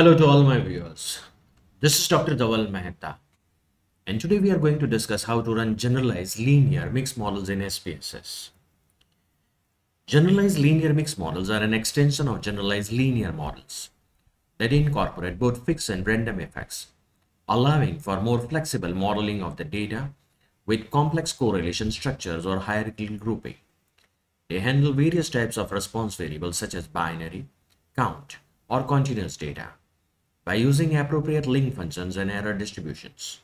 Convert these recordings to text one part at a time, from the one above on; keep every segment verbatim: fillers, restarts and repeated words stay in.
Hello to all my viewers. This is Doctor Dhaval Maheta, and today we are going to discuss how to run generalized linear mixed models in S P S S. Generalized linear mixed models are an extension of generalized linear models that incorporate both fixed and random effects, allowing for more flexible modeling of the data with complex correlation structures or hierarchical grouping. They handle various types of response variables such as binary, count, or continuous data by using appropriate link functions and error distributions.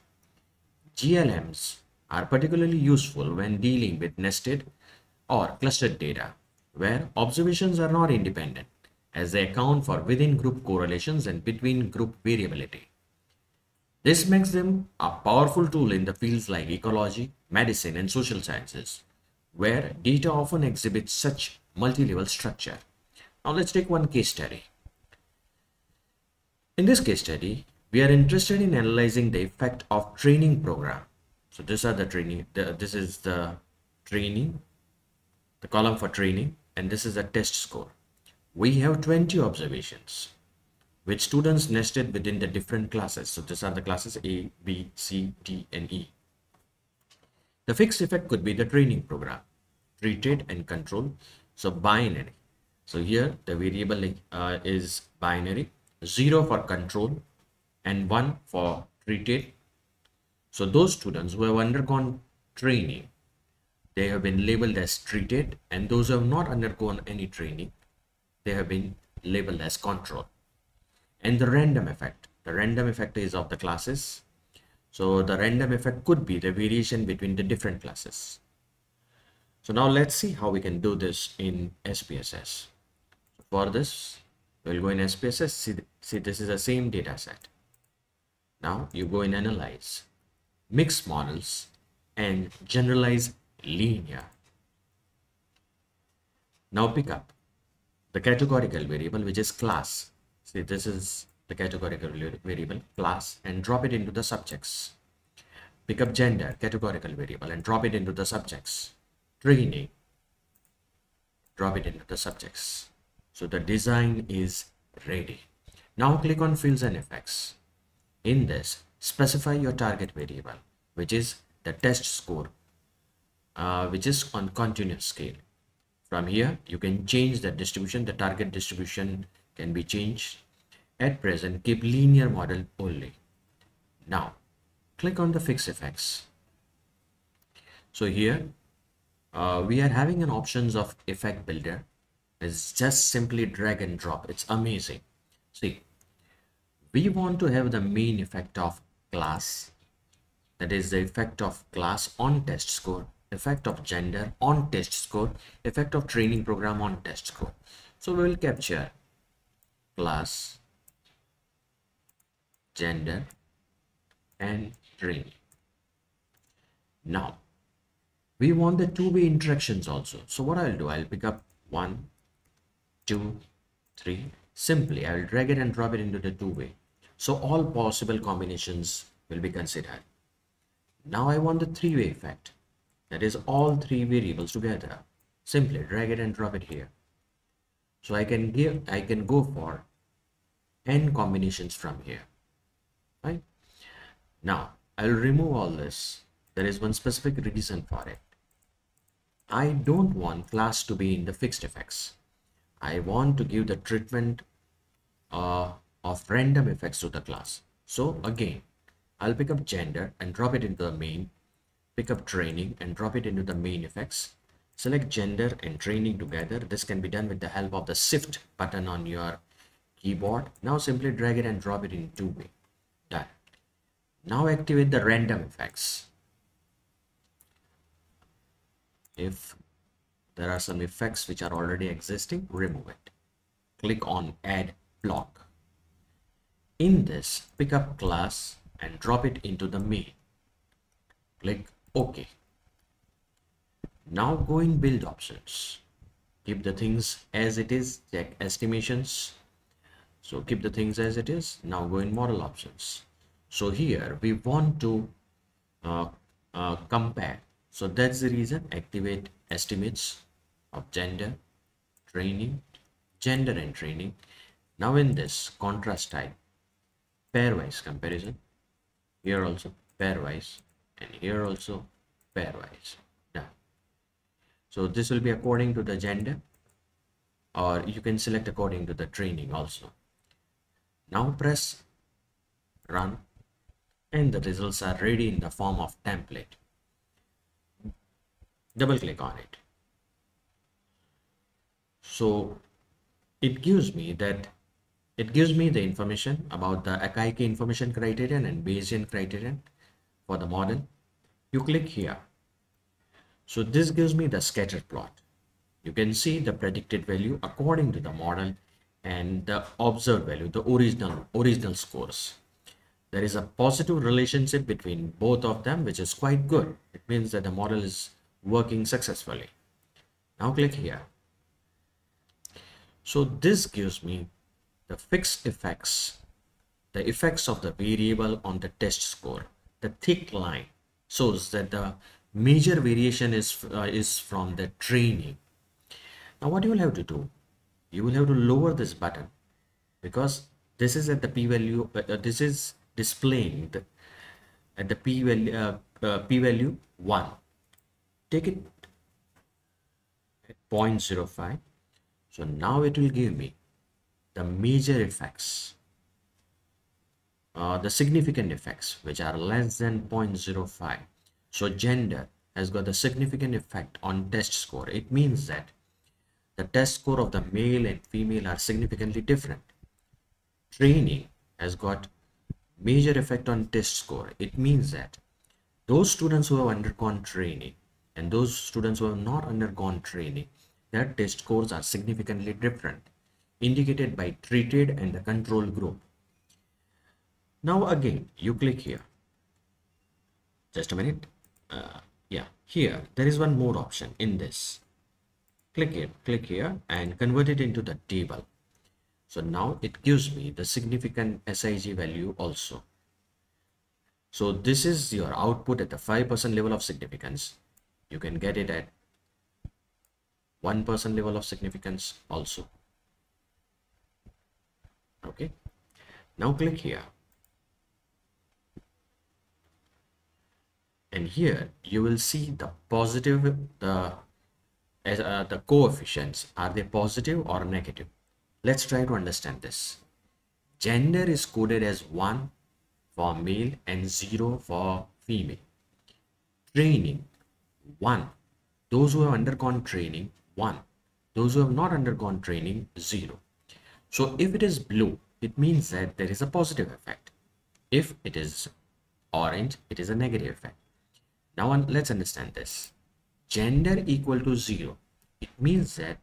G L Ms are particularly useful when dealing with nested or clustered data, where observations are not independent, as they account for within-group correlations and between-group variability. This makes them a powerful tool in the fields like ecology, medicine, and social sciences, where data often exhibits such multi-level structure. Now let's take one case study. In this case study, we are interested in analyzing the effect of training program. So these are the training, the, this is the training, the column for training, and this is a test score. We have twenty observations with students nested within the different classes. So these are the classes A, B, C, D, and E. The fixed effect could be the training program, treated and controlled, so binary. So here the variable uh, is binary. zero for control and one for treated. So those students who have undergone training, they have been labeled as treated, and those who have not undergone any training, they have been labeled as control. And the random effect, the random effect is of the classes. So the random effect could be the variation between the different classes. So now let's see how we can do this in S P S S. For this, we'll go in S P S S. See, see, this is the same data set. Now you go in Analyze, Mixed Models, and Generalize Linear. Now pick up the categorical variable, which is class. See, this is the categorical variable, class, and drop it into the subjects. Pick up gender, categorical variable, and drop it into the subjects. Training, drop it into the subjects. So the design is ready. Now click on Fields and Effects. In this, specify your target variable, which is the test score, uh, which is on continuous scale. From here, you can change the distribution. The target distribution can be changed. At present, keep linear model only. Now, click on the Fixed Effects. So here, uh, we are having an options of Effect Builder. Is just simply drag and drop. It's amazing. See, we want to have the main effect of class, that is the effect of class on test score, effect of gender on test score, effect of training program on test score. So we will capture class, gender, and training. Now we want the two-way interactions also. So what I'll do, I'll pick up one, two, three. Simply, I will drag it and drop it into the two-way. So all possible combinations will be considered. Now I want the three-way effect. That is all three variables together. Simply drag it and drop it here. So I can give, I can go for n combinations from here. Right? Now I will remove all this. There is one specific reason for it. I don't want class to be in the fixed effects. I want to give the treatment uh, of random effects to the class. So again, I'll pick up gender and drop it into the main, pick up training and drop it into the main effects. Select gender and training together. This can be done with the help of the shift button on your keyboard. Now simply drag it and drop it in two way. Done. Now activate the random effects. If there are some effects which are already existing, remove it. Click on Add Block. In this, pick up class and drop it into the main. Click OK. Now go in Build Options. Keep the things as it is. Check estimations. So keep the things as it is. Now go in Model Options. So here we want to uh, uh, compare. So that's the reason, activate estimates of gender, training, gender and training. Now in this contrast type, pairwise comparison, here also pairwise, and here also pairwise. Now, so this will be according to the gender, or you can select according to the training also. Now press run, and the results are ready in the form of template. Double click on it. So it gives me that it gives me the information about the Akaike information criterion and Bayesian criterion for the model. You click here. So this gives me the scatter plot. You can see the predicted value according to the model and the observed value, the original original scores. There is a positive relationship between both of them, which is quite good. It means that the model is working successfully. Now click here. So this gives me the fixed effects, the effects of the variable on the test score. The thick line shows that the major variation is, uh, is from the training. Now what you will have to do, you will have to lower this button, because this is at the p-value, uh, this is displaying the, at the p-value uh, uh, p-value one. Take it at zero point zero five. So now it will give me the major effects, uh, the significant effects, which are less than zero point zero five. So gender has got the significant effect on test score. It means that the test score of the male and female are significantly different. Training has got major effect on test score. It means that those students who have undergone training and those students who have not undergone training, their test scores are significantly different, indicated by treated and the control group. Now again, you click here. Just a minute. Uh, yeah, here there is one more option in this. Click it, click here, and convert it into the table. So now it gives me the significant S I G value also. So this is your output at the five percent level of significance. You can get it at one percent level of significance also. Okay, now click here, and here you will see the positive, the as uh, the coefficients, are they positive or negative? Let's try to understand this. Gender is coded as one for male and zero for female. Training one, those who have undergone training one, those who have not undergone training zero. So if it is blue, it means that there is a positive effect. If it is orange, it is a negative effect. Now on, let's understand this. Gender equal to zero, it means that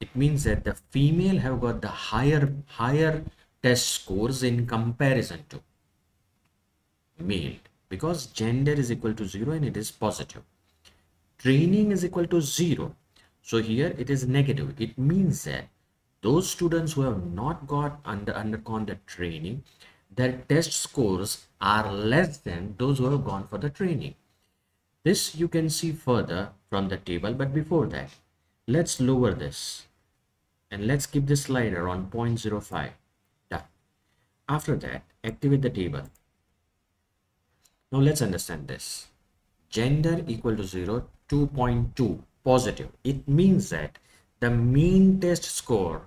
it means that the female have got the higher higher test scores in comparison to male, because gender is equal to zero and it is positive. Training is equal to zero, so here it is negative. It means that those students who have not got under undergone the training, their test scores are less than those who have gone for the training. This you can see further from the table, but before that, let's lower this and let's keep this slider on zero point zero five. Done. After that, activate the table. Now let's understand this. Gender equal to zero, two point two positive. It means that the mean test score,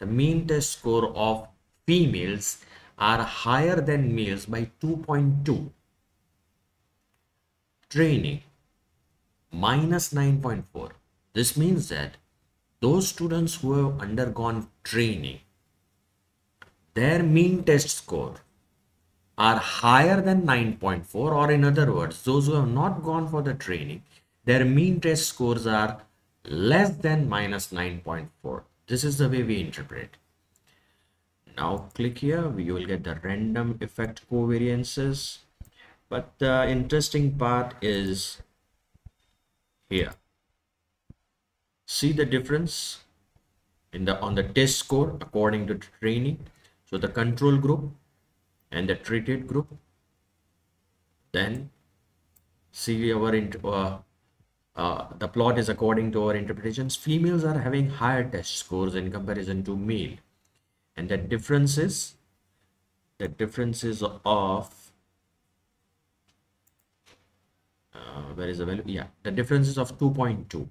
the mean test score of females are higher than males by two point two. Training, minus nine point four. This means that those students who have undergone training, their mean test score are higher than nine point four, or in other words, those who have not gone for the training, their mean test scores are less than minus nine point four. This is the way we interpret. Now click here, you will get the random effect covariances, but the interesting part is here. See the difference in the on the test score according to training. So the control group and the treated group, then see our uh, Uh, the plot is according to our interpretations. Females are having higher test scores in comparison to male, and the difference is the differences of uh, where is the value? Yeah, the differences of two point two.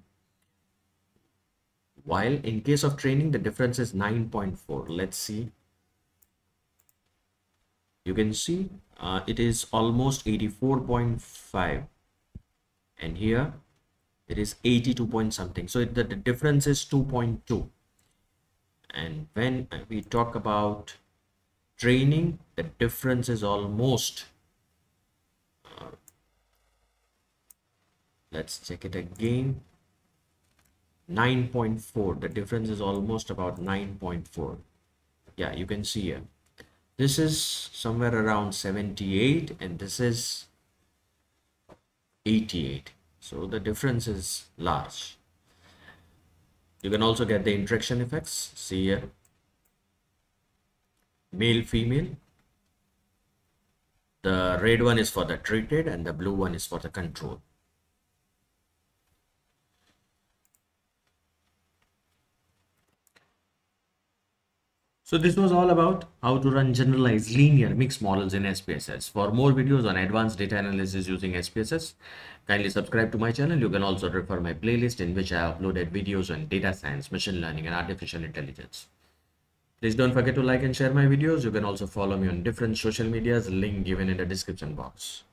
While in case of training, the difference is nine point four. Let's see. You can see uh, it is almost eighty-four point five, and here it is eighty-two point something. So it, the, the difference is two point two. And when we talk about training, the difference is almost, uh, let's check it again, nine point four. The difference is almost about nine point four. Yeah, you can see here, this is somewhere around seventy-eight and this is eighty-eight. So the difference is large. You can also get the interaction effects. See here, male, female. The red one is for the treated and the blue one is for the control. So this was all about how to run generalized linear mixed models in S P S S. For more videos on advanced data analysis using S P S S, kindly subscribe to my channel. You can also refer my playlist in which I uploaded videos on data science, machine learning and artificial intelligence. Please don't forget to like and share my videos. You can also follow me on different social medias, link given in the description box.